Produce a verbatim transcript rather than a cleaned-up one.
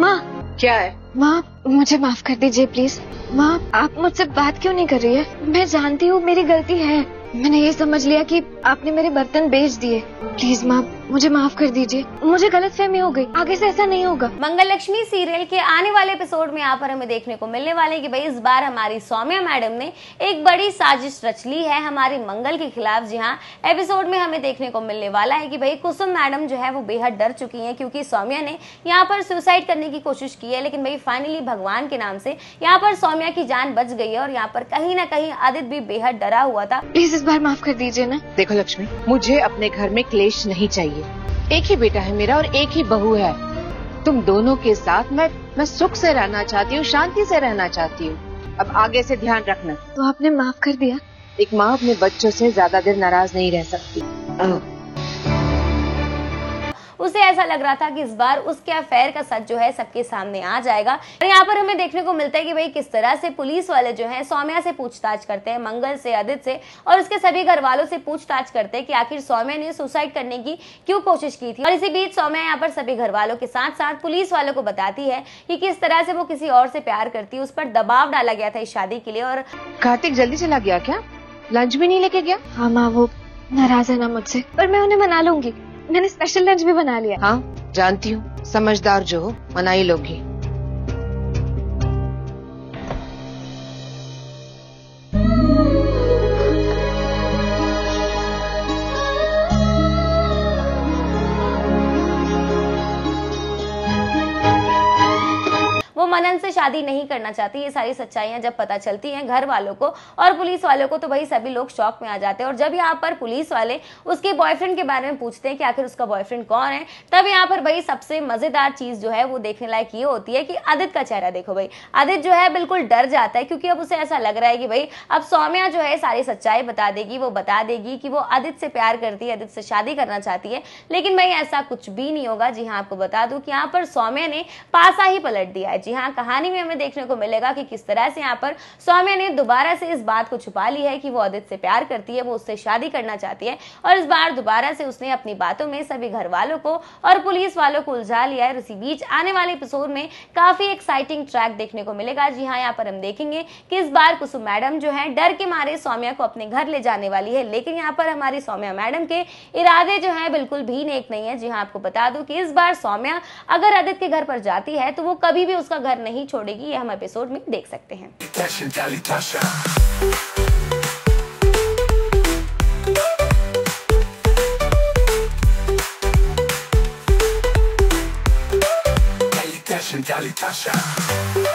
माँ। क्या है? माँ मुझे माफ कर दीजिए प्लीज। माँ आप मुझसे बात क्यों नहीं कर रही है? मैं जानती हूँ मेरी गलती है, मैंने ये समझ लिया कि आपने मेरे बर्तन बेच दिए। प्लीज माँ मुझे माफ कर दीजिए, मुझे गलतफहमी हो गई, आगे से ऐसा नहीं होगा। मंगल लक्ष्मी सीरियल के आने वाले एपिसोड में यहाँ पर हमें देखने को मिलने वाले है कि भाई इस बार हमारी सौम्या मैडम ने एक बड़ी साजिश रच ली है हमारी मंगल के खिलाफ। जी हाँ, एपिसोड में हमें देखने को मिलने वाला है कि भाई कुसुम मैडम जो है वो बेहद डर चुकी है क्योंकि सौम्या ने यहाँ पर सुसाइड करने की कोशिश की है, लेकिन भाई फाइनली भगवान के नाम से यहाँ पर सौम्या की जान बच गई है। और यहाँ पर कहीं ना कहीं आदित्य भी बेहद डरा हुआ था। प्लीज इस बार माफ कर दीजिए ना। देखो लक्ष्मी, मुझे अपने घर में क्लेश नहीं चाहिए, एक ही बेटा है मेरा और एक ही बहू है। तुम दोनों के साथ मैं मैं सुख से रहना चाहती हूँ, शांति से रहना चाहती हूँ। अब आगे से ध्यान रखना। तो आपने माफ कर दिया? एक माँ अपने बच्चों से ज्यादा देर नाराज नहीं रह सकती। उसे ऐसा लग रहा था कि इस बार उसके अफेयर का सच जो है सबके सामने आ जाएगा। और यहाँ पर हमें देखने को मिलता है कि भाई किस तरह से पुलिस वाले जो हैं सौम्या से पूछताछ करते हैं, मंगल से, आदित्य से और उसके सभी घर वालों से पूछताछ करते हैं कि आखिर सौम्या ने सुसाइड करने की क्यों कोशिश की थी। और इसी बीच सौम्या यहाँ पर सभी घर वालों के साथ साथ पुलिस वालों को बताती है कि किस तरह से वो किसी और से प्यार करती है, उस पर दबाव डाला गया था इस शादी के लिए। और कार्तिक जल्दी चला गया, क्या लंच भी नहीं लेके गया? हाँ माँ वो नाराज है ना मुझसे, पर मैं उन्हें मना लूंगी, मैंने स्पेशल लंच भी बना लिया। हाँ जानती हूँ, समझदार जो हो मना ही लोगी। वो मनन से शादी नहीं करना चाहती। ये सारी सच्चाइयां जब पता चलती हैं घर वालों को और पुलिस वालों को तो भाई सभी लोग शॉक में आ जाते हैं। और जब यहाँ पर पुलिस वाले उसके बॉयफ्रेंड के बारे में पूछते हैं कि आखिर उसका बॉयफ्रेंड कौन है, तब यहाँ पर भाई सबसे मजेदार चीज जो है वो देखने लायक ये होती है कि आदित्य का चेहरा देखो। भाई आदित्य जो है बिल्कुल डर जाता है क्योंकि अब उसे ऐसा लग रहा है कि भाई अब सौम्या जो है सारी सच्चाई बता देगी। वो बता देगी कि वो आदित्य से प्यार करती है, आदित्य से शादी करना चाहती है, लेकिन भाई ऐसा कुछ भी नहीं होगा। जी हाँ, आपको बता दूं कि यहाँ पर सौम्या ने पासा ही पलट दिया है। जी हाँ, कहानी में हमें देखने को मिलेगा कि किस तरह से यहाँ पर सौम्या ने दोबारा से इस बात को छुपा ली है कि वो आदित्य से प्यार करती है, वो उससे शादी करना चाहती है। और इस बार दोबारा से उसने अपनी बातों में सभी घर वालों को और पुलिस वालों को उलझा लिया है। इसी बीच आने वाले एपिसोड में काफी एक्साइटिंग ट्रैक देखने को मिलेगा। जी हाँ, यहाँ पर हम देखेंगे कि इस बार कुसुम मैडम जो है डर के मारे सौम्या को अपने घर ले जाने वाली है, लेकिन यहाँ पर हमारी सौम्या मैडम के इरादे जो है बिल्कुल भी नेक नहीं है। जी हाँ, आपको बता दूं कि इस बार सौम्या अगर आदित्य के घर पर जाती है तो वो कभी भी उसका घर नहीं छोड़ेगी। ये हम एपिसोड में देख सकते हैं। Dali Tasha